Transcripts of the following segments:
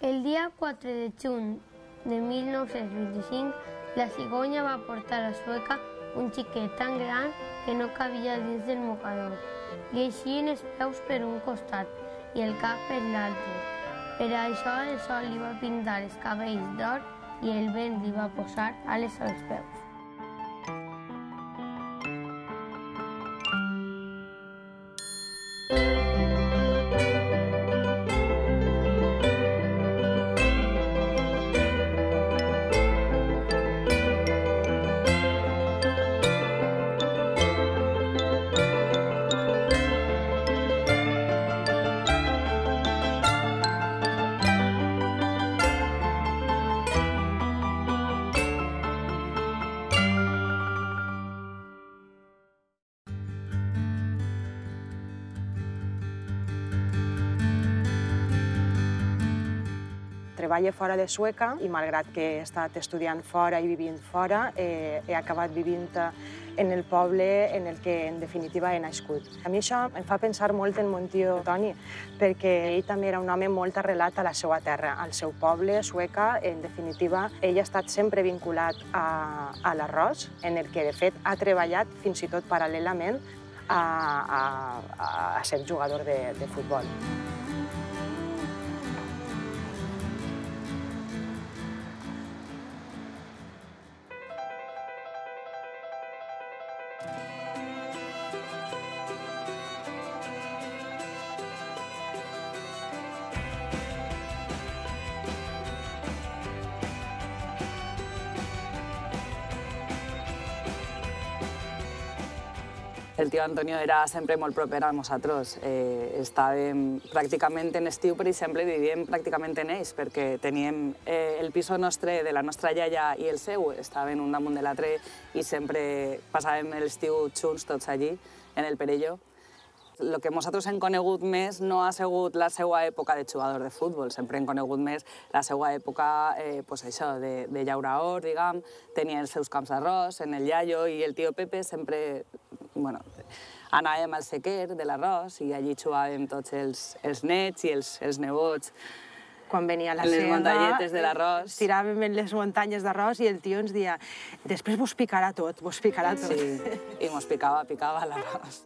El dia 4 de juny de 1925, la cigonya va portar a Sueca un xiquet tan gran que no cabia dins del mocador. Li eixien els peus per un costat i el cap per l'altre. Per això el sol li va pintar els cabells d'or i el vent li va posar ales als peus. Treballo fora de Sueca i, malgrat que he estat estudiant fora i vivint fora, he acabat vivint en el poble en el que, en definitiva, he nascut. A mi això em fa pensar molt en mon tio Toni, perquè ell també era un home molt arrelat a la seva terra, al seu poble sueca. En definitiva, ell ha estat sempre vinculat a l'arròs, en el que, de fet, ha treballat fins i tot paral·lelament a ser jugador de futbol. El tio Antonio era sempre molt proper a nosaltres. Estàvem pràcticament en estiu, per exemple, vivíem pràcticament en ells, perquè teníem el pis nostre de la nostra iaia i el seu, estaven un damunt de l'altre i sempre passàvem l'estiu junts tots allí, en el Perello. El que nosaltres hem conegut més no ha sigut la seva època de jugador de futbol, sempre hem conegut més la seva època de llaurador, diguem, tenia els seus camps d'arròs, en el iaio i el tio Pepe sempre... Anàvem al sequer de l'arròs i allí jugàvem tots els nets i els nebots. Quan venia la selva, tiràvem en les muntanyes d'arròs i el tio ens deia «Després vos picarà tot, vos picarà tot». Sí, i mos picava l'arròs.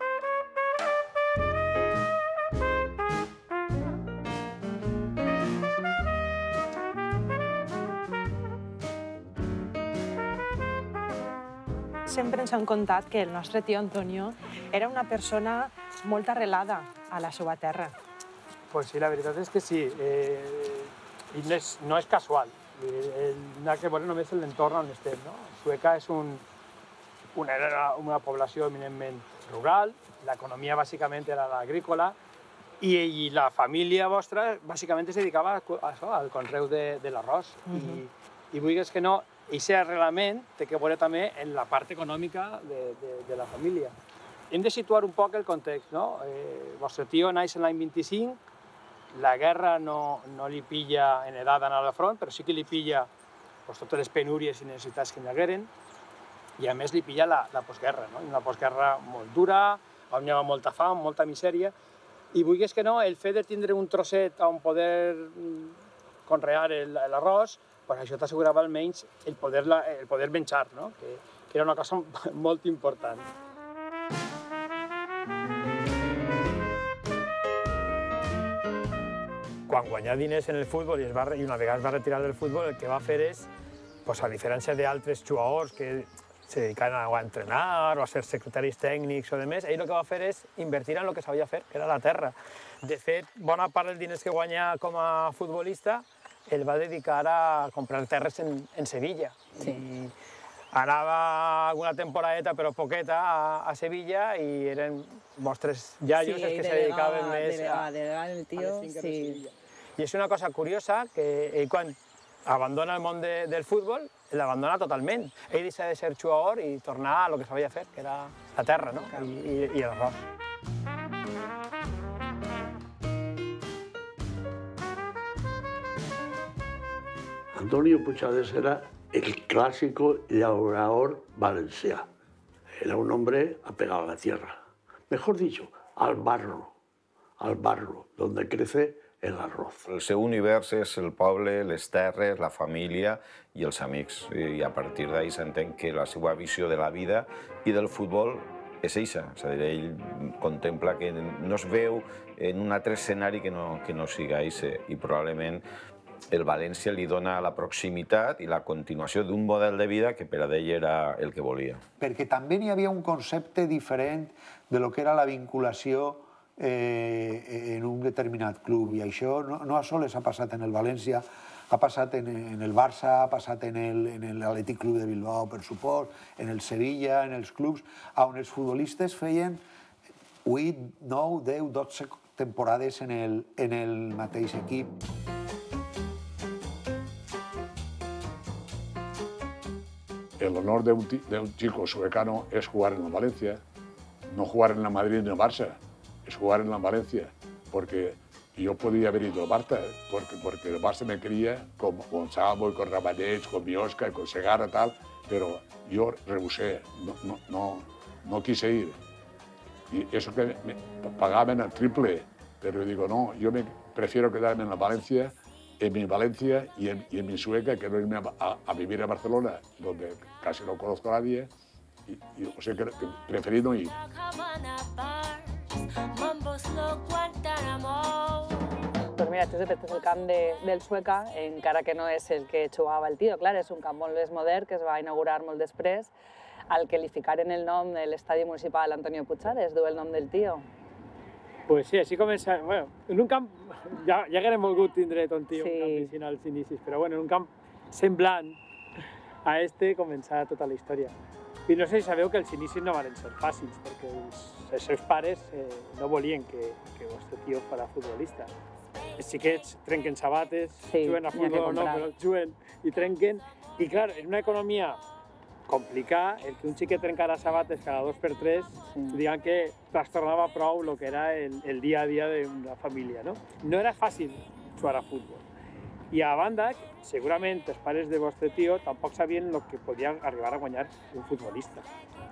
Sempre ens han contat que el nostre tio Antonio era una persona molt arrelada a la seva terra. Pues sí, la veritat és que sí. I no és casual. N'ha que veure només l'entorn on estem. Sueca és una població eminentment rural, l'economia bàsicament era l'agrícola i la família vostra bàsicament es dedicava al conreu de l'arròs. I vulguis que no, i aquest arreglament té que veure també en la part econòmica de la família. Hem de situar un poc el context. El vostre tio naix l'any 25, la guerra no li pilla en edat d'anar al front, però sí que li pilla totes les penúries i necessitats que n'hagueren, i a més li pilla la postguerra, una postguerra molt dura, on hi havia molta fam, molta misèria, i vulguis que no, el fet de tindre un trosset on poder conrear l'arròs, això t'assegurava almenys el poder menjar, que era una cosa molt important. Quan guanyà diners en el futbol i una vegada es va retirar del futbol, el que va fer és, a diferència d'altres jugadors que se dedicaven a entrenar o a ser secretaris tècnics o demés, ell el que va fer és invertir en el que sabia fer, que era la terra. De fet, bona part dels diners que guanyà com a futbolista el va dedicar a comprar terres en Sevilla. Anava alguna temporadeta, però poqueta, a Sevilla i eren vostres iaios els que se dedicaven més a les finques de Sevilla. I és una cosa curiosa que ell, quan abandona el món del futbol, l'abandona totalment. Ell deixa de ser jugador i tornar a lo que sabia fer, que era la terra i l'arròs. Antoni Puchades era el clásico llaurador valenciano. Era un hombre apegado a la tierra. Mejor dicho, al barro. Al barro, donde crece el arroz. El seu univers és el poble, les terres, la família i els amics. I a partir d'ahí s'entén que la seva visió de la vida i del futbol és eixa. És a dir, ell contempla que no es veu en un altre escenari que no siga eixe. I probablement el València li dona la proximitat i la continuació d'un model de vida que per a ell era el que volia. Perquè també hi havia un concepte diferent de lo que era la vinculació en un determinat club. I això no a soles ha passat en el València, ha passat en el Barça, ha passat en l'Atlètic Club de Bilbao, per supost, en el Sevilla, en els clubs, on els futbolistes feien 8, 9, 10, 12 temporades en el mateix equip. El honor de un chico suecano es jugar en la Valencia, no jugar en la Madrid ni en el Barça, es jugar en la Valencia, porque yo podía haber ido al Barça, porque el Barça me quería con Gonzalo, con Rabanets, con Biosca, con Segarra, tal, pero yo rehusé, no quise ir. Y eso que me pagaban al triple, pero yo digo, no, yo me prefiero quedarme en la Valencia, en mi Valencia y en mi Sueca, que no irme a vivir a Barcelona, donde casi no conozco a nadie, y o sea, que preferí no ir. Pues mira, Josep, este es el camp del Sueca, encara que no és el que jugava el tio. Clar, és un camp molt més modern que es va inaugurar molt després, al que li ficaren el nom de l'Estadio Municipal Antonio Puchades, du el nom del tio. Pues sí, així comença... Bueno, en un camp... Ja haguem volgut tindre ton tio un camp així als inicis, però bueno, en un camp semblant a este començava tota la història. I no sé si sabeu que els inicis no van ser fàcils, perquè els seus pares no volien que el vostre tio fos futbolista. Els xiquets trenquen sabates, juguen a futbol o no, però juguen i trenquen. I clar, en una economia complicada, el que un xiquet trencara sabates cada 2 per 3, diguem que trastornava prou el que era el dia a dia d'una família. No era fàcil jugar a futbol. I a banda, segurament els pares del vostre tio tampoc sabien el que podia arribar a guanyar un futbolista.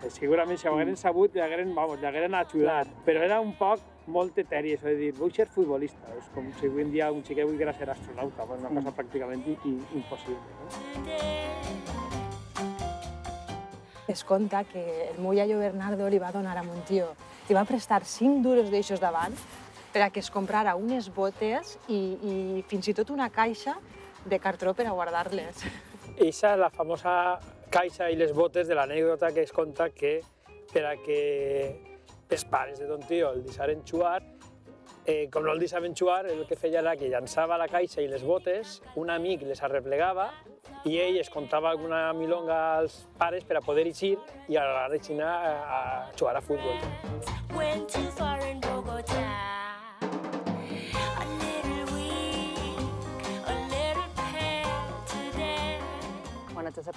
Segurament si ho hagueren sabut l'hagueren ajudat, però era un poc molt eteri, és a dir, vull ser futbolista, és com si avui en dia un xiquet volgués ser astronauta, una cosa pràcticament impossible. Es conta que el meu iaio Bernardo li va donar a mon tio, li va prestar 5 duros d'aixos davant per a que es comprara unes botes i fins i tot una caixa de cartró per a guardar-les. Eixa és la famosa caixa i les botes de l'anècdota que es conta que per a que els pares de ton tio el deixaren jugar, com no el deixaven jugar, el que feia era que llançava la caixa i les botes, un amic les arreplegava i ell es contava alguna milonga als pares per a poder eixir i a la reixina a jugar a futbol.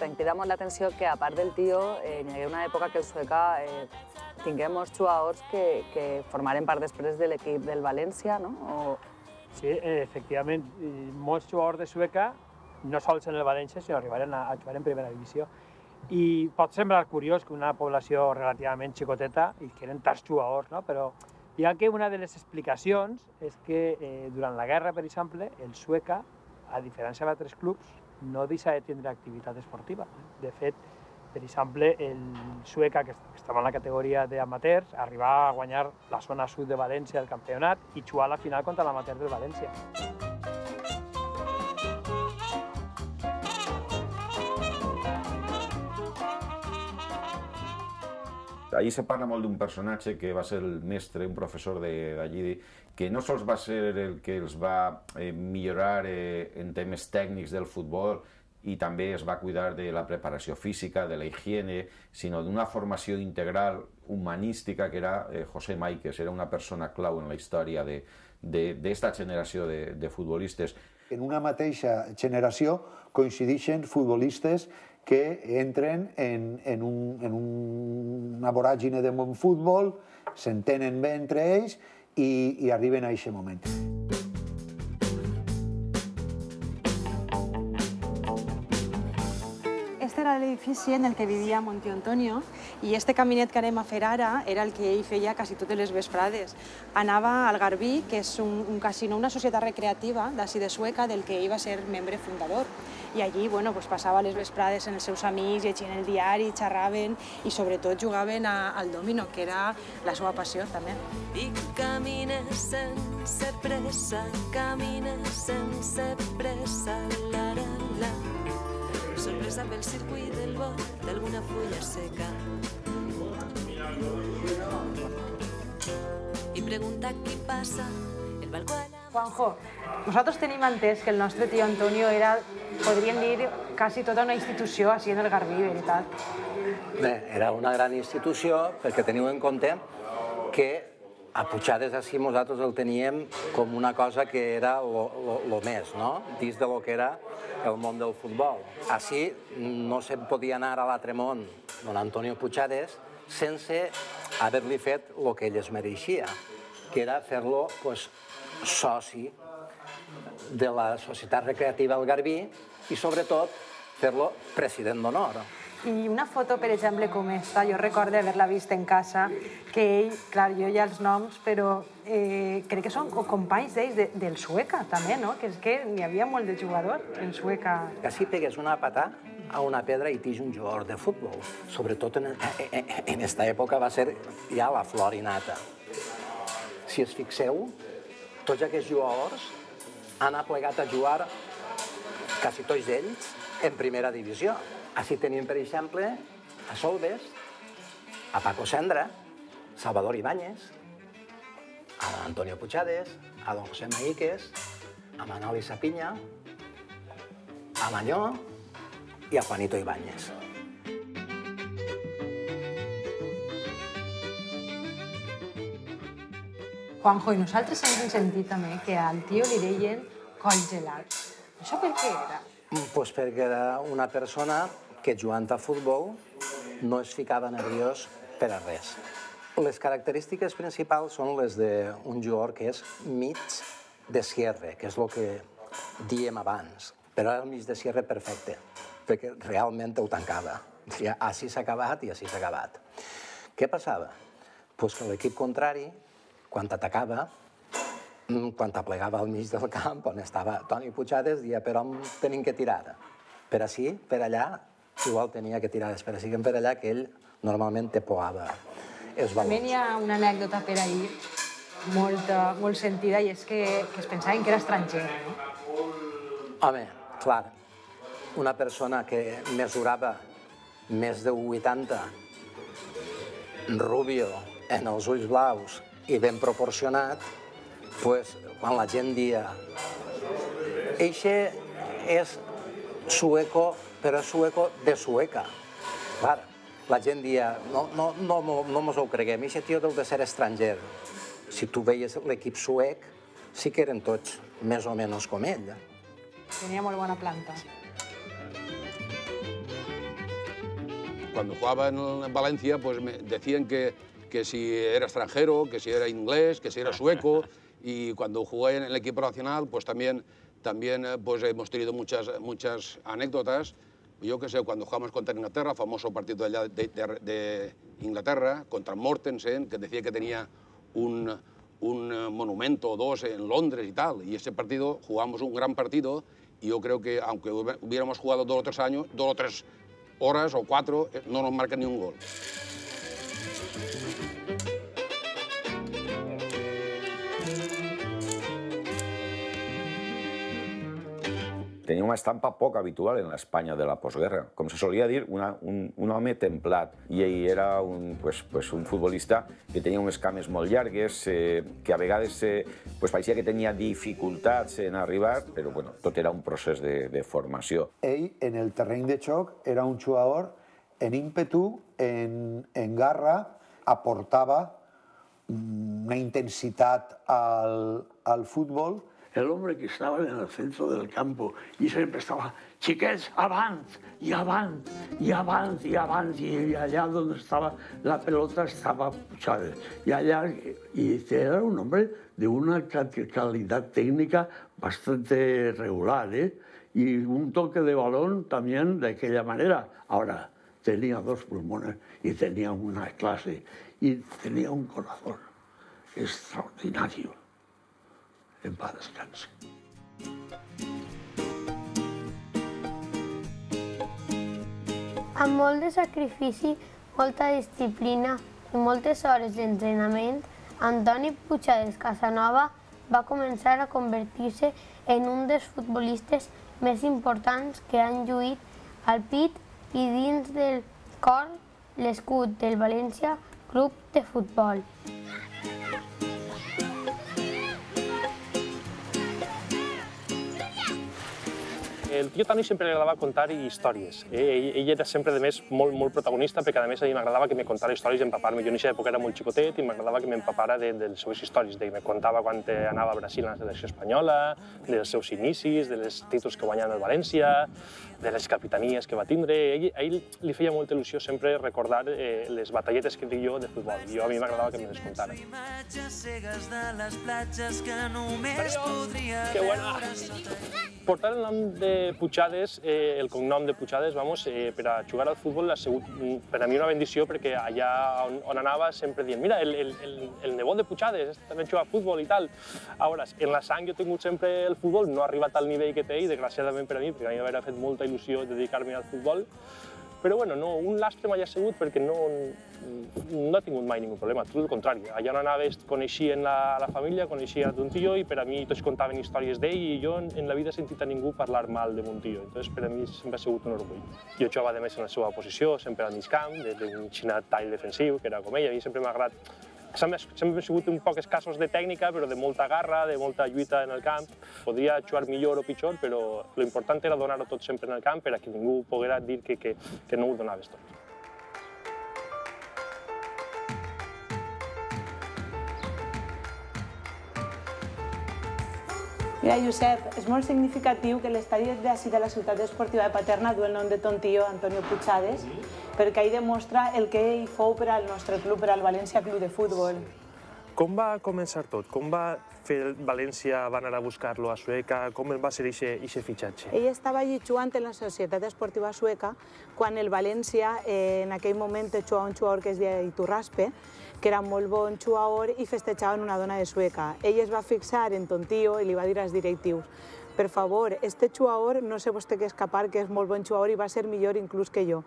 Em crida molt l'atenció que, a part del tio, hi hagués una època que el Sueca tingués molts jugadors que formaren part després de l'equip del València, no? Sí, efectivament, molts jugadors de Sueca, no sols en el València, sinó arribaren a jugar en primera divisió. I pot semblar curiós que una població relativament xicoteta i que eren tants jugadors, no? Però hi ha que una de les explicacions és que durant la guerra, per exemple, el Sueca, a diferència d'altres clubs, no deixa de tindre activitat esportiva. De fet, per exemple, el Sueca, que estava en la categoria d'amateurs, arribava a guanyar la zona sud de València del campionat i jugar a la final contra l'amateur del València. Allí se parla molt d'un personatge que va ser el mestre, un professor d'allí, que no sols va ser el que els va millorar en temes tècnics del futbol i també es va cuidar de la preparació física, de la higiene, sinó d'una formació integral humanística que era José Maíques, era una persona clau en la història d'esta generació de futbolistes. En una mateixa generació coincideixen futbolistes que entren en una voràgine de bon futbol, s'entenen bé entre ells i arriben a aquest moment. Este era l'edifici en el que vivia Monti Antonio i este caminet que anem a fer ara era el que ell feia quasi totes les vesprades. Anava al Garbí, que és un casino, una societat recreativa d'ací de Sueca del que ell va ser membre fundador. I allí passava les vesprades amb els seus amics, llegint el diari, xerraven i sobretot jugaven al domino, que era la seva passió també. I camines sense pressa, camines sense pressa, la la la. Sorpresa pel circuit del vol d'alguna fulla seca. I pregunta qui passa, el balcó a la... Juanjo, nosaltres tenim entès que el nostre tio Antonio era, podríem dir, quasi tota una institució així en el Garbí, veritat? Bé, era una gran institució perquè teniu en compte que a Puchades així nosaltres el teníem com una cosa que era lo més, no? Dins de lo que era el món del futbol. Així no se'n podia anar a l'altre món, don Antonio Puchades, sense haver-li fet el que ell es mereixia, que era fer-lo soci de la Societat Recreativa del Garbí i, sobretot, fer-lo president d'honor. I una foto, per exemple, com aquesta, jo recordo haver-la vist en casa, que ell, clar, jo hi ha els noms, però crec que són companys d'ells del Sueca, també, no? Que és que n'hi havia molt de jugador en Sueca. Que si pegues una patà a una pedra i tens un jugador de futbol. Sobretot en aquesta època va ser ja la flor innata. Si us fixeu, tots aquests jugadors han aplegat a jugar, quasi tots d'ells, en primera divisió. Així tenim, per exemple, a Solves, a Paco Cendra, Salvador Ibañez, a Antonio Puchades, a don José Maíques, a Manlló i Sapiña, a Mañó i a Juanito Ibañez. Juanjo, i nosaltres hem sentit també que al tio li deien coll gelat. Això per què era? Doncs perquè era una persona que jugant a futbol no es ficava nerviós per a res. Les característiques principals són les d'un jugador que és mig de cierre, que és el que diem abans. Però era el mig de cierre perfecte, perquè realment ho tancava. Així s'ha acabat i així s'ha acabat. Què passava? Doncs que l'equip contrari, quan atacava, quan aplegava al mig del camp on estava Antoni Puchades, deia per on tenim que tirar. Per així, per allà, igual tenia que tirar. Per així, per allà, que ell normalment te poava. També hi ha una anècdota per ahir molt sentida i és que es pensaven que era estranger. Home, clar, una persona que mesurava més de 80, rubio, en els ulls blaus, i ben proporcionat, quan la gent dia eixe és sueco, però és sueco de Sueca. Clar, la gent dia, no mos ho creguem, eixe tio deu de ser estranger. Si tu veies l'equip suec, sí que eren tots més o menys com ell. Tenia molt bona planta. Quan jugava en València, decían que si era extranjero, que si era inglés, que si era sueco, y cuando jugué en el equipo nacional, pues también hemos tenido muchas anécdotas. Yo qué sé, cuando jugamos contra Inglaterra, famoso partido allá de Inglaterra, contra Mortensen, que decía que tenía un monumento o dos en Londres y tal, y ese partido jugamos un gran partido, y yo creo que aunque hubiéramos jugado 2 o 3 horas o 4, no nos marca ni un gol. Tenia una estampa poc habitual en l'Espanya de la postguerra. Com se solia dir, un home templat. I ell era un futbolista que tenia unes cames molt llargues, que a vegades pareixia que tenia dificultats en arribar, però tot era un procés de formació. Ell, en el terreny de xoc, era un jugador en ímpetu, en garra, aportava una intensitat al futbol el hombre que estaba en el centro del campo y siempre estaba, chiquets, avanz, y avanz, y avanz, y avanz, y allá donde estaba la pelota estaba Puchades. Y allá, y era un hombre de una calidad técnica bastante regular, ¿eh? Y un toque de balón también de aquella manera. Ahora, tenía dos pulmones y tenía una clase y tenía un corazón extraordinario. En paz descanse. Amb molt de sacrifici, molta disciplina i moltes hores d'entrenament, Antoni Puchades Casanova va començar a convertir-se en un dels futbolistes més importants que han lluït al pit i dins del cor l'escut del Valencia Club de Futbol. El tio Toni sempre li agradava contar històries. Ell era sempre, a més, molt protagonista, perquè a més a mi m'agradava que me contara històries i empapar-me. Jo en aquesta època era molt xicotet i m'agradava que m'empapara de les seves històries. Me contava quan anava a Brasil a la selecció espanyola, dels seus inicis, dels títols que guanyava el València, de les capitanies que va tindre. A ell li feia molta il·lusió sempre recordar les batalletes que dic jo de futbol. A mi m'agradava que me les contara. Que bueno! Portar el nom de Puchades, el cognom de Puchades, vamos, per a jugar al futbol ha sigut per a mi una bendició, perquè allà on anava sempre dient mira, el nebot de Puchades també juga a futbol i tal. Ara, en la sang jo he tingut sempre el futbol, no ha arribat al nivell que té i desgraciadament per a mi, perquè a mi m'havia fet molta il·lusió dedicar-me al futbol, però bueno, un lastre mai ha sigut perquè no ha tingut mai ningú problema, tot el contrari. Allà on anaves coneixien la família, coneixien un tio i per a mi tots contaven històries d'ell i jo en la vida he sentit a ningú parlar mal de mon tio. Llavors per a mi sempre ha sigut un orgull. Jo jugava a més en la seva posició, sempre al mig camp, des d'un xinat tall defensiu, que era com ell. A mi sempre m'ha agradat. Sempre he sigut un pocs casos de tècnica, però de molta garra, de molta lluita en el camp. Podria jugar millor o pitjor, però l'important era donar-ho tot sempre en el camp perquè ningú pogués dir que no ho donaves tot. Mira, Josep, és molt significatiu que l'estadi d'ací de la Ciutat Esportiva de Paterna du el nom de ton tio, Antoni Puchades, perquè ahí demostra el que ell fou per al nostre club, per al Valencia Club de Futbol. Com va començar tot? Com va fer el València, va anar a buscar-lo a Sueca? Com va ser aquest fitxatge? Ell estava allí jugant en la Societat Esportiva Sueca quan el València en aquell moment jugava un jugador que es deia Iturraspe, que era molt bon jugador i festejaven una dona de Sueca. Ell es va fixar en ton tio i li va dir als directius per favor, este jugador no se vos té que escapar, que és molt bon jugador i va ser millor inclús que jo.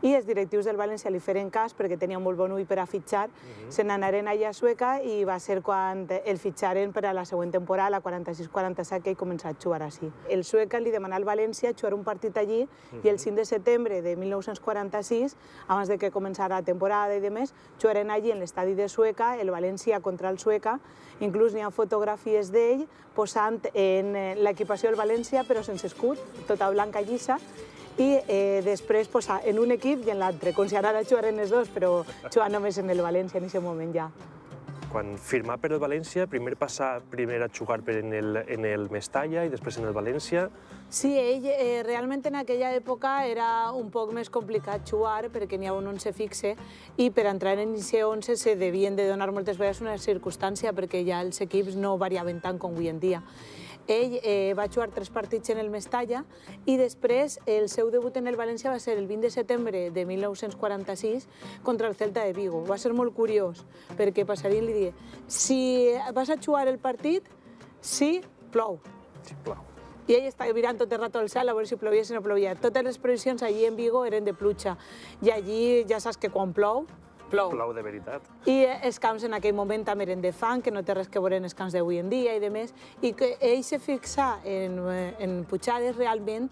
I els directius del València li feren cas perquè tenia molt bon ull per a fitxar, se n'anaren allà a Sueca i va ser quan el fitxaren per a la següent temporada, la 46-47, que ell començà a jugar així. El Sueca li demanà al València jugar un partit allí i el 5 de setembre de 1946, abans de que començara la temporada i demés, jugaren allí en l'estadi de Sueca, el València contra el Sueca, inclús n'hi ha fotografies d'ell posant en l'equipació del València però sense escut, tota blanca llisa, i després posar en un equip i en l'altre, com si ara jugaren els dos, però jugant només en el València en aquest moment ja. Quan firmà per el València, primer passà a jugar en el Mestalla i després en el València. Sí, ell realment en aquella època era un poc més complicat jugar perquè n'hi havia un 11 fixe i per entrar en aquest 11 se devien de donar moltes vegades una circumstància perquè ja els equips no variaven tant com avui en dia. Ell va jugar 3 partits en el Mestalla i després el seu debut en el València va ser el 20 de setembre de 1946 contra el Celta de Vigo. Va ser molt curiós perquè Passarín li deia si vas a jugar el partit, sí, plou. I ell estava mirant tot el rato al cel a veure si plovia o si no plovia. Totes les previsions allí en Vigo eren de pluja i allí ja saps que quan plou, plou. Plou de veritat. I els camps en aquell moment també eren de fang, que no té res que veure en els camps d'avui en dia i demés, i que ell se fixà en Puchades realment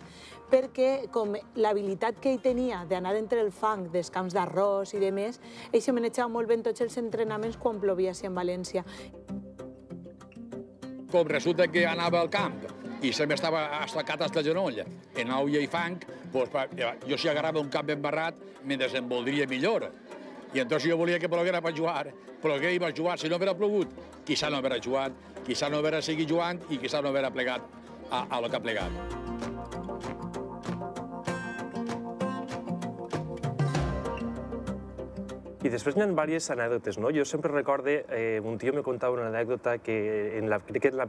perquè com l'habilitat que ell tenia d'anar entre el fang dels camps d'arròs i demés, ell se manejava molt ben tots els entrenaments quan plovia en València. Com resulta que anava al camp i sempre estava assecat fins al genoll, en aigua i fang, jo si agarrava un camp embarrat me desenvolveria millor. I entonces jo volia que Pologuer va jugar, Pologuer hi va jugar, si no haguera plogut, quizá no haguera jugat, quizá no haguera seguit jugant i quizá no haguera plegat a lo que ha plegat. I després hi ha diverses anècdotes, no? Jo sempre recordo, un tio me contava una anècdota que crec que en la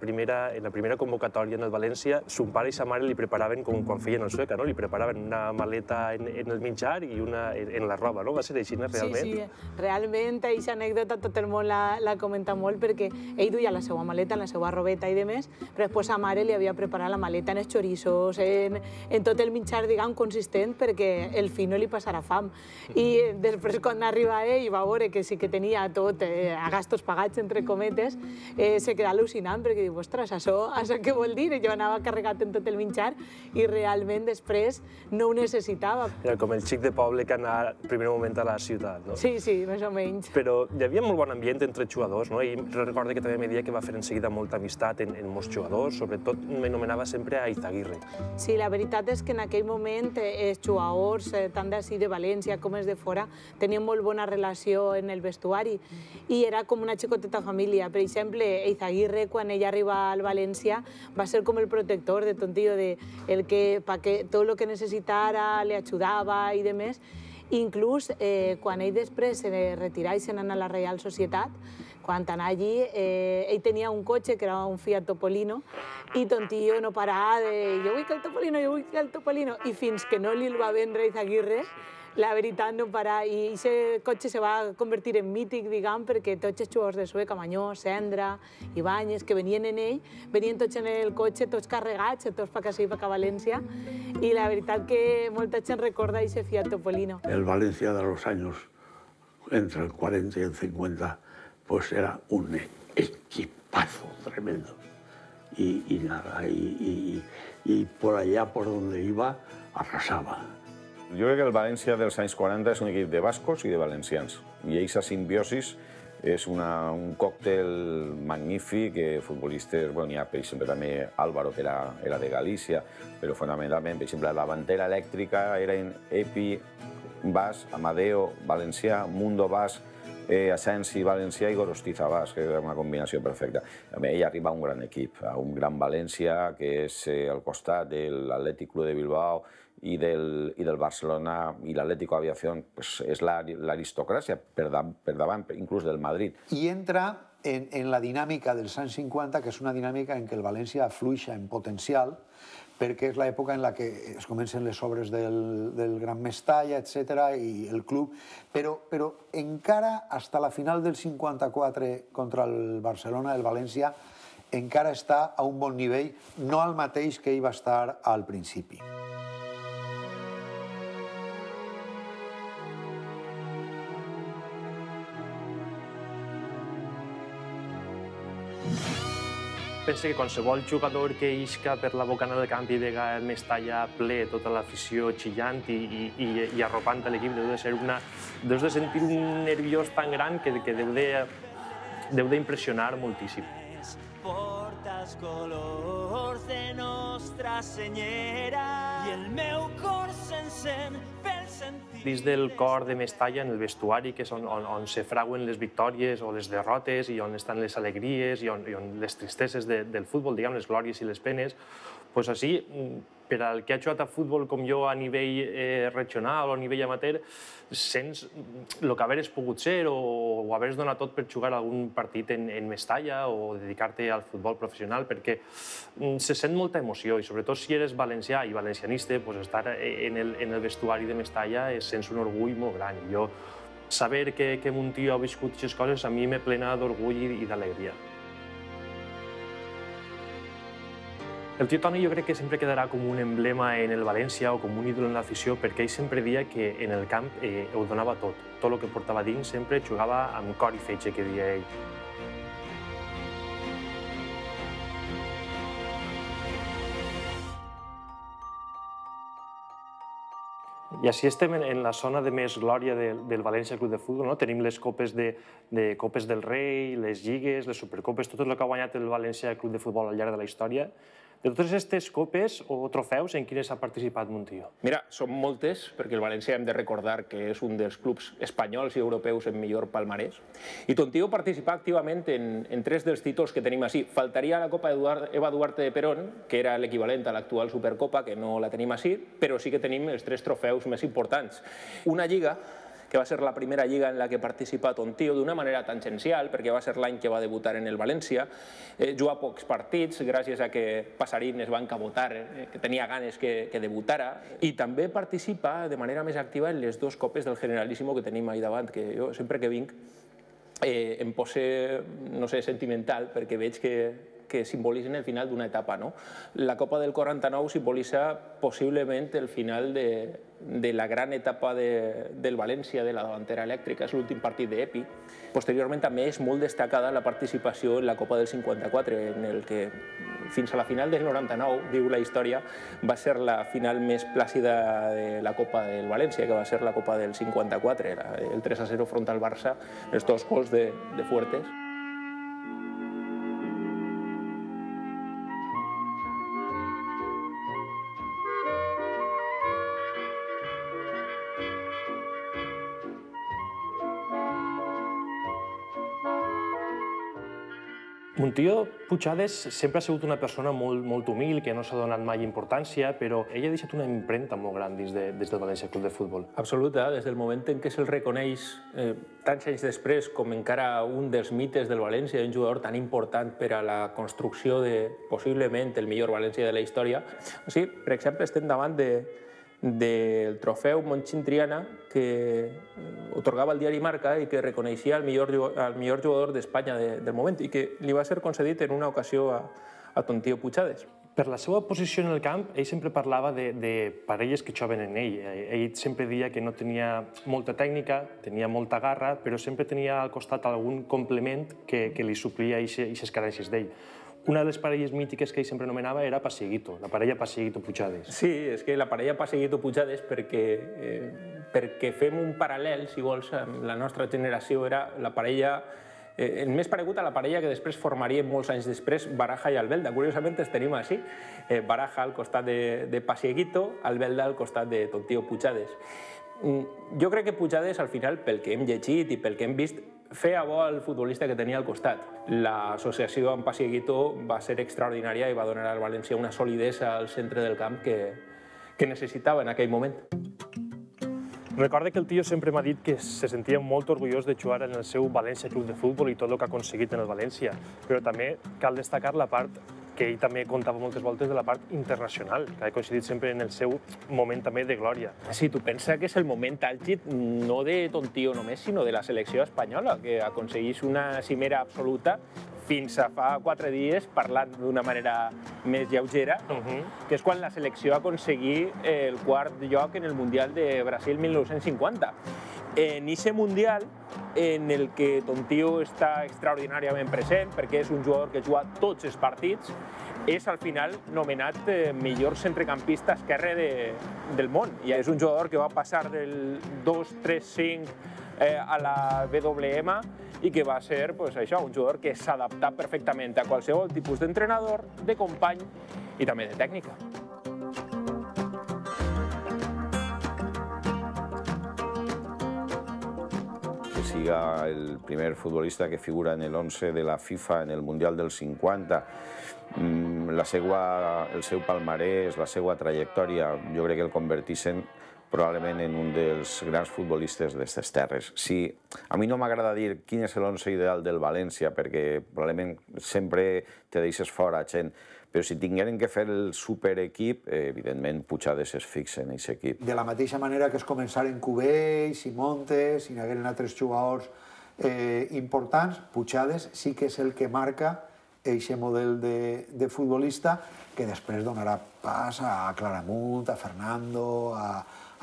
primera convocatòria en el València, son pare i sa mare li preparaven, com quan feien el Sueca, no? Li preparaven una maleta en el menjar i una en la roba, no? Va ser així, realment? Sí, realment, aquesta anècdota tot el món la comenta molt, perquè ell duia la seva maleta, la seva robeta i demés, però després sa mare li havia preparat la maleta en els chorizos, en tot el menjar, diguem, consistent, perquè el fill no li passarà fam. I després, quan arriba i va veure que sí que tenia tot a gastos pagats, entre cometes, se queda al·lucinant perquè diu, ostres, això què vol dir? Jo anava carregat en tot el menjar i realment després no ho necessitava. Era com el xic de poble que anava al primer moment a la ciutat, no? Sí, sí, més o menys. Però hi havia molt bon ambient entre els jugadors, no? I recordo que també me deia que va fer en seguida molta amistat en molts jugadors, sobretot m'anomenava sempre a Iza Aguirre. Sí, la veritat és que en aquell moment els jugadors, tant d'ací de València com els de fora, tenien molt bona relació en el vestuari i era com una xicoteta família. Per exemple, Iza Aguirre, quan ella arriba al València, va ser com el protector de tontillo, el que tot el que necessitara li ajudava i demés. Inclús, quan ell després se retirà i se n'anà a la Real Societat, quan anà allí, ell tenia un cotxe que era un Fiat Topolino i tontillo no parava de jo vull que el Topolino, jo vull que el Topolino, i fins que no li va vendre Iza Aguirre, la veritat no parar, i aquest cotxe se va convertir en mític, diguem, perquè tots els jugadors de Sueca, Mañó, Cendra, Ibañez, que venien en ell, venien tots en el cotxe, tots carregats, tots per casa i per a València, i la veritat que molta gent recorda aquest Fiat Topolino. El València de los años, entre el 40 y el 50, pues era un equipazo tremendo. Y nada, y por allá por donde iba, arrasaba. Jo crec que el València dels anys 40 és un equip de bascos i de valencians. I aquesta simbiosis és un còctel magnífic, futbolistes, bueno, hi ha, per exemple, també Álvaro, que era de Galícia, però fonamentalment, per exemple, la bandera elèctrica eren Epi, Bas, Amadeo, Valencià, Mundo Bas, Asensi, Valencià i Gorostiza Bas, que era una combinació perfecta. També ell arriba a un gran equip, a un gran València, que és al costat de l'Atlètic Club de Bilbao, i del Barcelona i l'Atlético Aviació, és l'aristocràcia per davant, inclús del Madrid. I entra en la dinàmica dels anys 50, que és una dinàmica en què el València fluixa en potencial, perquè és l'època en què es comencen les obres del Gran Mestalla, etc., i el club, però encara, fins a la final del 54 contra el Barcelona, el València encara està a un bon nivell, no al mateix que hi va estar al principi. Pense que qualsevol jugador que isca per la bocana del camp i vega el Mestalla ple, tota l'afició xillant i arropant a l'equip, deu de sentir un nerviós tan gran que deu d'impressionar moltíssim. Portes colors de nostra senyera i el meu cor s'encén pel sentit... Dins del cor de Mestalla, en el vestuari, que és on se frauen les victòries o les derrotes i on estan les alegries i on les tristeses del futbol, diguem, les glòries i les penes, doncs així, per al que ha jugat a futbol com jo a nivell regional o a nivell amateur, sents el que haver-hi pogut ser o haver-hi donat tot per jugar algun partit en Mestalla o dedicar-te al futbol professional, perquè se sent molta emoció i sobretot si eres valencià i valencianista, estar en el vestuari de Mestalla sents un orgull molt gran. Jo saber que un tio ha viscut aquestes coses a mi m'he plena d'orgull i d'alegria. El tio Toni jo crec que sempre quedarà com un emblema en el València o com un ídol en l'afició perquè ell sempre deia que en el camp ho donava tot. Tot el que portava dins sempre jugava amb cor i fetge, que deia ell. I així estem en la zona de més glòria del València Club de Futbol. Tenim les copes del Rei, les lligues, les supercopes, tot el que ha guanyat el València Club de Futbol al llarg de la història. De totes aquestes copes o trofeus, en quines ha participat Montilló? Mira, són moltes, perquè el València hem de recordar que és un dels clubs espanyols i europeus amb millor palmarès. I Tontillo participa activament en tres dels títols que tenim així. Faltaria la Copa Eva Duarte de Perón, que era l'equivalent a l'actual Supercopa, que no la tenim així, però sí que tenim els tres trofeus més importants. Una lliga que va ser la primera lliga en la que participa Tontillo d'una manera tangencial, perquè va ser l'any que va debutar en el València, jugà pocs partits gràcies a que Passarín es va encabotar, que tenia ganes que debutara, i també participa de manera més activa en les dues copes del Generalíssimo que tenim ahí davant, que jo sempre que vinc em pose, no sé, sentimental, perquè veig que simbolitzen el final d'una etapa. La Copa del 49 simbolitza possiblement el final de la gran etapa del València, de la davantera elèctrica, és l'últim partit d'Epi. Posteriorment també és molt destacada la participació en la Copa del 54, en el que fins a la final del 99, diu la història, va ser la final més plàcida de la Copa del València, que va ser la Copa del 54, el 3-0 front al Barça, els dos gols de Fuertes. Montilló Puchades sempre ha sigut una persona molt humil, que no s'ha donat mai importància, però ella ha deixat una impremta molt gran des del Valencia Club de Futbol. Absoluta, des del moment en què se'l reconeix tants anys després com encara un dels mites del València, un jugador tan important per a la construcció de, possiblement, el millor València de la història. Per exemple, estem davant del trofeu Montxin Triana que otorgava el diari Marca i que reconeixia el millor jugador d'Espanya del moment i que li va ser concedit en una ocasió a Tontillo Puchades. Per la seva posició en el camp, ell sempre parlava de parelles que xoven en ell. Ell sempre deia que no tenia molta tècnica, tenia molta garra, però sempre tenia al costat algun complement que li suplia aquestes carències d'ell. Una de les parelles mítiques que ell sempre anomenava era Pasieguito, la parella Pasieguito-Puchades. Sí, és que la parella Pasieguito-Puchades, perquè fem un paral·lel, si vols, amb la nostra generació, era la parella més paregut a la parella que després formarien molts anys després Baraja i Albelda. Curiosament els tenim així, Baraja al costat de Pasieguito, Albelda al costat de Tontillo Puchades. Jo crec que Puchades, al final, pel que hem llegit i pel que hem vist, feia bo el futbolista que tenia al costat. L'associació amb Pasieguito va ser extraordinària i va donar al València una solidesa al centre del camp que necessitava en aquell moment. Recorda que el tio sempre m'ha dit que se sentia molt orgullós de jugar en el seu València Club de Futbol i tot el que ha aconseguit en el València, però també cal destacar la part que ell també contava moltes voltes de la part internacional, que ha coincidit sempre en el seu moment també de glòria. Si tu penses que és el moment àlgid no de Tontillo només, sinó de la selecció espanyola, que aconseguís una cimera absoluta fins a fa 4 dies, parlant d'una manera més lleugera, que és quan la selecció aconseguí el quart lloc en el Mundial de Brasil 1950. En aquest Mundial, en el que Tontillo està extraordinàriament present, perquè és un jugador que juga tots els partits, és al final nomenat millor centrecampista esquerre del món. I és un jugador que va passar del 2-3-5 a la WM i que va ser un jugador que s'adapta perfectament a qualsevol tipus d'entrenador, de company i també de tècnica. Siga el primer futbolista que figura en el 11 de la FIFA en el Mundial del 50, el seu palmarès, la seva trajectòria, jo crec que el converteixen probablement en un dels grans futbolistes d'aquestes terres. A mi no m'agrada dir quin és l'11 ideal del València, perquè probablement sempre te deixes fora gent, però si tingueren que fer el superequip, evidentment Puchades es fixa en aquest equip. De la mateixa manera que es començaren Cubells i Montes, i n'hagueren altres jugadors importants, Puchades sí que és el que marca aquest model de futbolista que després donarà pas a Claramunt, a Fernando, a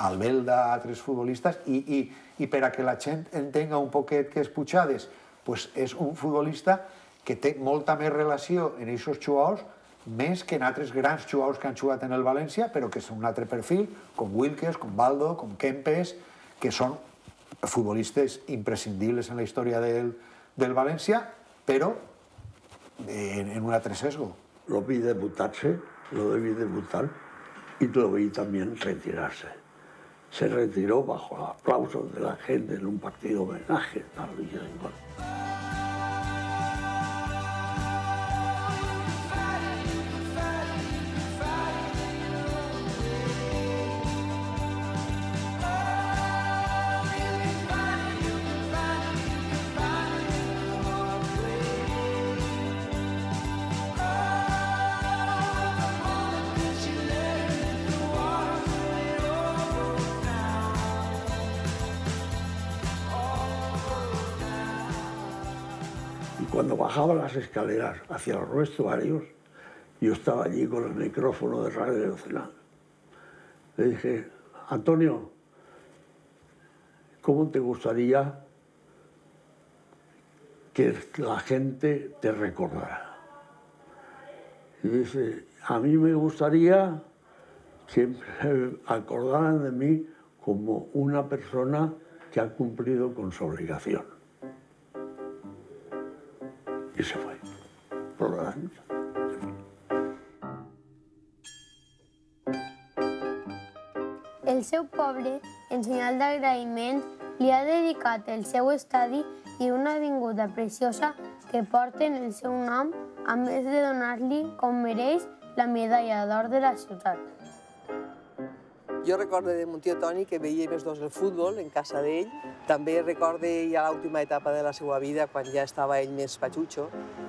Albelda, a altres futbolistes, i per a que la gent entenga un poquet què és Puchades, és un futbolista que té molta més relació en aquests jugadors més que en altres grans jugadors que han jugat en el València, però que són un altre perfil, com Wilkes, com Baldo, com Kempes, que són futbolistes imprescindibles en la història del València, però en un altre sesgo. Lo vi debutarse, lo debí debutar y lo vi también retirarse. Se retiró bajo los aplausos de la gente en un partido homenaje. Cuando bajaba las escaleras hacia los vestuarios, yo estaba allí con el micrófono de Radio Nacional. Le dije, Antonio, ¿cómo te gustaría que la gente te recordara? Y dice, a mí me gustaría que acordaran de mí como una persona que ha cumplido con su obligación. Y se fue. Por la ancha. El seu poble, en senyal d'agraïment, li ha dedicat el seu estadi i una avinguda preciosa que porten el seu nom, a més de donar-li, com mereix, la medalla d'or de la ciutat. Jo recordo de mon tio Toni que veiem els dos el futbol en casa d'ell. També recordo ja l'última etapa de la seva vida, quan ja estava ell més patxutxo.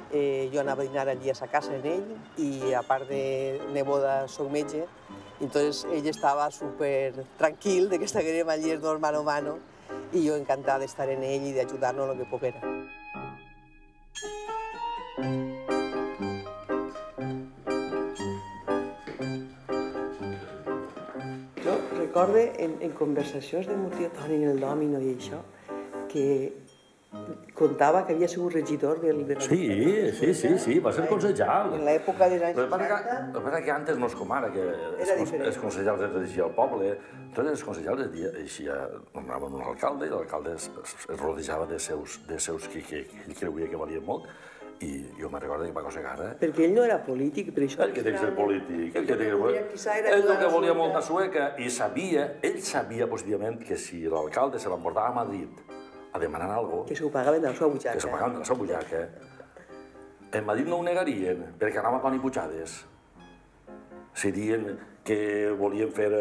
Jo anava a dinar allí a sa casa amb ell i, a part de neboda, soc metge. Entonces, ell estava supertranquil que estiguem allí els dos mano a mano i jo encantada d'estar amb ell i d'ajudar-nos el que poguera. Recordo en conversacions de mon tio Toni en el dòmino i això, que contava que havia sigut regidor del... Sí, va ser concejal. En l'època dels anys 40... El que passa és que antes no és com ara, que els concejals es dirigien al poble. Tots els concejals nomenaven un alcalde i l'alcalde es rodejava de seus que ell creuia que valien molt. I jo me'n recordo que Paco Cendra... Perquè ell no era polític, per això... Ell que té que ser polític, ell que té que ser... Ell que volia molt la Sueca i sabia, ell sabia positivament que si l'alcalde se l'emportava a Madrid a demanar alguna cosa... Que s'ho pagaven de la seva butxaca. Que s'ho pagaven de la seva butxaca. En Madrid no ho negarien, perquè anava Antoni Puchades. Si diuen que volien fer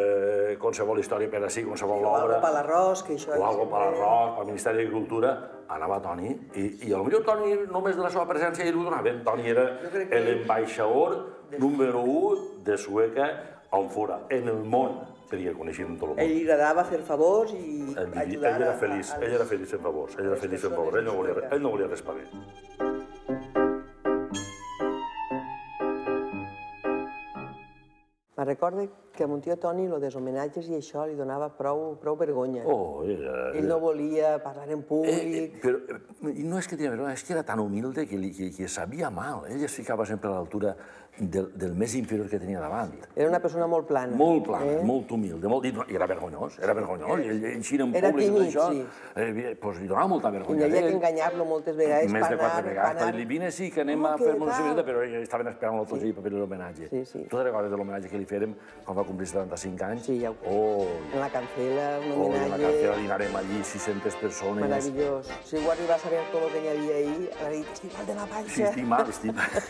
qualsevol història per així, qualsevol obra... O alguna cosa per l'arròs, que això... O alguna cosa per l'arròs, pel Ministeri d'Agricultura... Anava Toni, i potser Toni només de la seva presència ell ho donaven. Toni era l'ambaixador número 1 de Sueca on fora, en el món, perquè coneixien tot el món. Ell li agradava fer favors i ajudar... Ell era feliç fent favors, ell no volia res per ell. Me recordo que a mon tio Toni els homenatges i això li donava prou vergonya. Ell no volia parlar en públic... No és que tenia vergonya, és que era tan humilde que sabia mal. Ell es ficava sempre a l'altura del més inferior que tenia davant. Era una persona molt plana. Molt plana, molt humilde. I era vergonyós, era vergonyós. Ell eixia en públic i això... Era tímid, sí. Li donava molta vergonya. I havia d'enganyar-lo moltes vegades, panar... Més de 4 vegades. Li vine, sí, que anem a fer-me una visita, però estaven esperant l'autogí per fer l'homenatge. Tu te recordes de l'homenatge que li fèrem quan va complir 75 anys. Sí, ja ho crec. En la cancela, un homenatge... En la cancela dinarem allí 600 persones. Meravellós. Si ho arribàs a veure tot el que hi havia ahir, ara dic, estic mal de la panxa. Sí, estic mal, estic mal.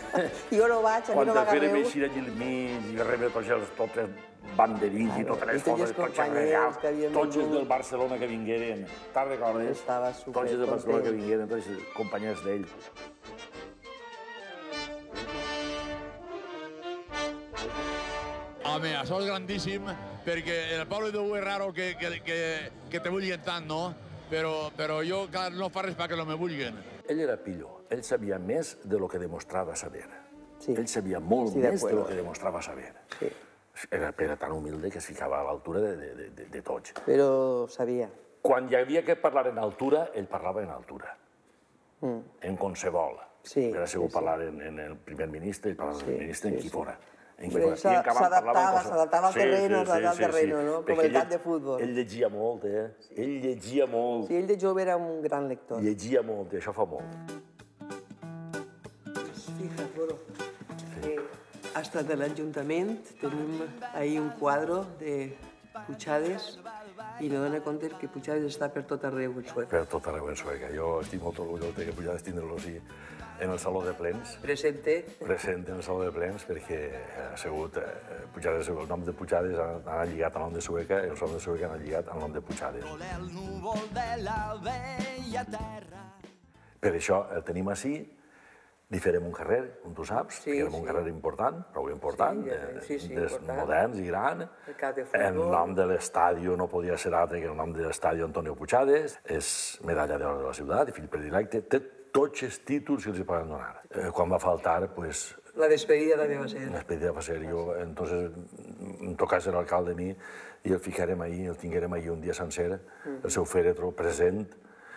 Jo no vaig, a mi no m'agarreu. Quan te fèrem així allà al mig i rebre tots els banderins i totes les coses, tots els regals, tots els del Barcelona que vingueren. Te'n recordes? Tots els del Barcelona que vingueren, tots els companys d'ell. Home, això és grandíssim, perquè en el poble d'U és raro que te vulguin tant, no? Però jo no fa res perquè no me vulguin. Ell era pillo, ell sabia més del que demostrava saber. Ell sabia molt més del que demostrava saber. Era tan humilde que es ficava a l'altura de tots. Però sabia. Quan hi havia que parlar en altura, ell parlava en altura. En qualsevol. Era segur parlar en el primer ministre, parlar en el ministre, en qui fora. S'adaptava al terreno, no? Com el cap de futbol. Ell llegia molt, eh? Ell llegia molt. Ell de jove era un gran lector. Llegia molt, i això fa molt. Fija, bueno. hasta del Ayuntament tenim ahí un cuadro de Puchades i no dona compte que Puchades està per tot arreu en Sueca. Per tot arreu en Sueca. Jo estic molt orgullós que Puchades tindre-lo així en el Saló de Plens. Presente. Presente en el Saló de Plens perquè ha sigut... el nom de Puchades ha anat lligat al nom de Sueca i el nom de Sueca ha anat lligat al nom de Puchades. Per això el tenim així. Diferem un carrer, com tu saps, que era un carrer important, prou important, dels moderns i gran. El nom de l'estadi no podia ser altre que el nom de l'estadi Antonio Puchades. És medalla d'or de la ciutat i fill predilecte. Té tots els títols que els poden donar. Quan va faltar, doncs... La despedida també va ser. La despedida va ser. Entonces, em tocava ser alcalde a mi i el ficarem ahí, el tinguérem ahí un dia sencer, el seu fèretro present.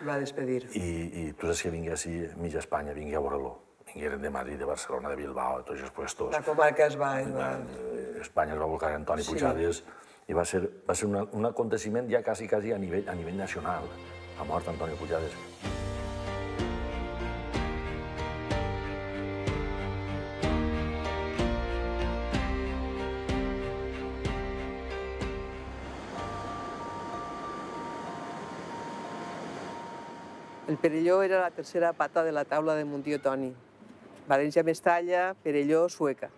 Va despedir. I tu saps que vingui així mitja Espanya, vingui a veure-lo. Vingueren de Madrid, de Barcelona, de Bilbao, de tots els puestos. La comarca es va... Espanya es va volcar en Antoni Puchades i va ser un aconteciment ja quasi a nivell nacional. Ha mort Antoni Puchades. El Perello era la tercera pata de la taula de Montió-Toni. València, Mestalla, Perelló, Sueca.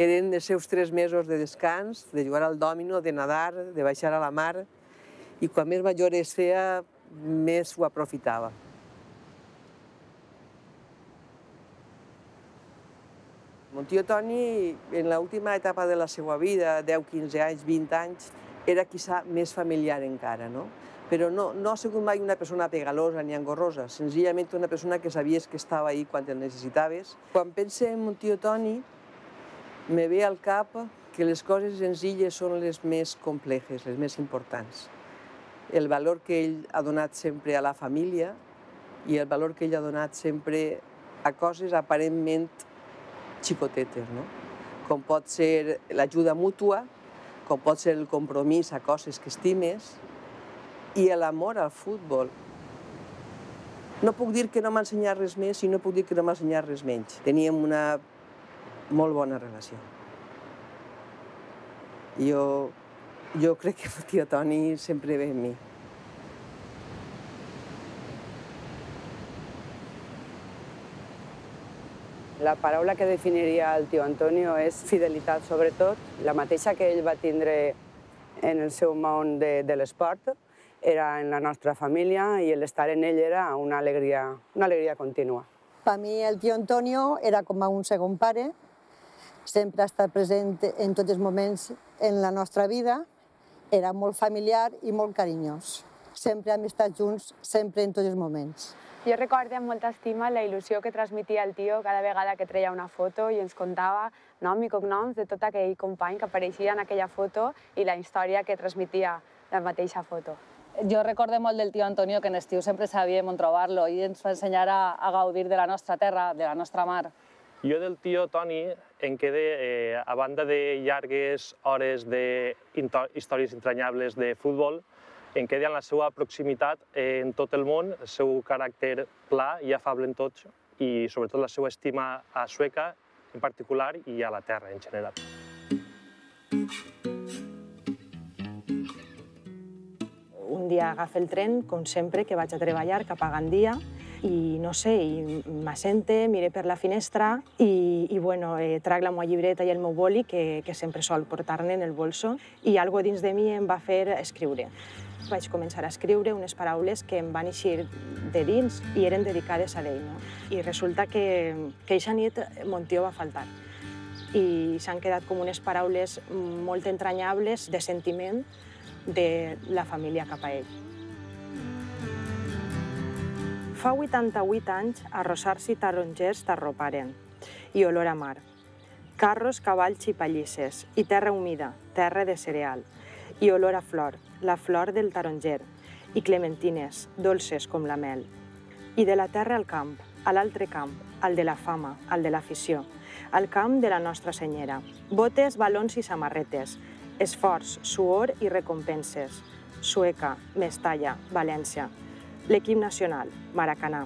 Eren els seus 3 mesos de descans, de jugar al dòmino, de nedar, de baixar a la mar, i quan més major es feia, més ho aprofitava. Montió-Toni, en l'última etapa de la seva vida, 10, 15 anys, 20 anys, era potser més familiar encara, no? Però no ha sigut mai una persona pegalosa ni engorrosa, senzillament una persona que sabies que estava ahí quan el necessitaves. Quan pense en Montió-Toni, me ve al cap que les coses senzilles són les més complexes, les més importants. El valor que ell ha donat sempre a la família i el valor que ell ha donat sempre a coses aparentment xicotetes, no? Com pot ser l'ajuda mútua, com pot ser el compromís a coses que estimes, i l'amor al futbol. No puc dir que no m'ha ensenyat res més i no puc dir que no m'ha ensenyat res menys. Teníem una molt bona relació. Jo crec que el tio Toni sempre ve amb mi. La paraula que definiria el tio Antonio és fidelitat, sobretot, la mateixa que ell va tindre en el seu món de l'esport, era en la nostra família i l'estar en ell era una alegria contínua. Per mi el tio Antonio era com un segon pare, sempre ha estat present en tots els moments en la nostra vida, era molt familiar i molt carinyós. Sempre hem estat junts, sempre en tots els moments. Jo recordo amb molta estima la il·lusió que transmetia el tio cada vegada que treia una foto i ens contava nom i cognoms de tot aquell company que apareixia en aquella foto i la història que transmetia la mateixa foto. Jo recordo molt del tio Antonio, que en estiu sempre sabíem on trobar-lo i ens va ensenyar a gaudir de la nostra terra, de la nostra mar. Jo del tio Toni em quedé, a banda de llargues hores d'històries entranyables de futbol, em quedé en la seva proximitat en tot el món, el seu caràcter pla i afable en tots i sobretot la seva estima a Sueca en particular i a la terra en general. Un dia agafo el tren, com sempre, que vaig a treballar cap a Gandia i, no sé, m'assente, miré per la finestra i, bueno, trac la meva llibreta i el meu boli, que sempre sol portar-ne en el bolso, i algo dins de mi em va fer escriure. Vaig començar a escriure unes paraules que em van eixir de dins i eren dedicades a ell. I resulta que eixa nit Montió va faltar. I s'han quedat com unes paraules molt entranyables de sentiment de la família cap a ell. Fa 88 anys, arrossars i tarongers t'arroparen, i olor a mar. Carros, cavalls i pallisses, i terra humida, terra de cereal, i olor a flor, la flor del taronger, i clementines, dolces com la mel. I de la terra al camp, a l'altre camp, al de la fama, al de l'afició, al camp de la nostra senyera. Botes, balons i samarretes, esforç, suor i recompenses. Sueca, Mestalla, València. L'equip nacional, Maracanà.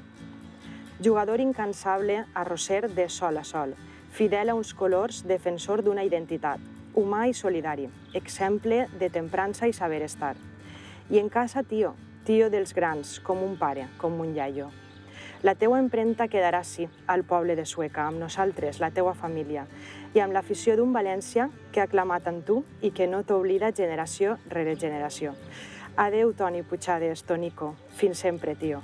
Jugador incansable, arrosser de sol a sol, fidel a uns colors, defensor d'una identitat, humà i solidari, exemple de temprança i saber estar. I en casa, tio, tio dels grans, com un pare, com un iaio. La teua empremta quedarà així, al poble de Sueca, amb nosaltres, la teua família, i amb l'afició d'un València que ha clamat en tu i que no t'oblida generació rere generació. Adeu, Toni Puchades, Tonico. Fins sempre, tio.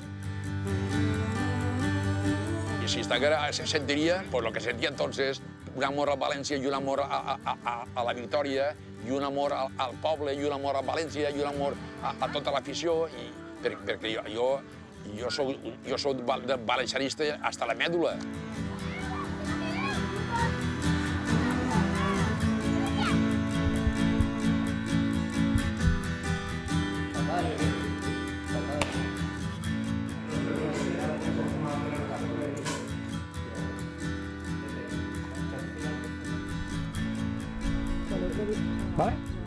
Si Estàquera se sentiria lo que sentia entonces, un amor al València i un amor a la victòria, i un amor al poble, i un amor a València, i un amor a tota l'afició, perquè jo soc valencianista fins a la mèdula. Bye.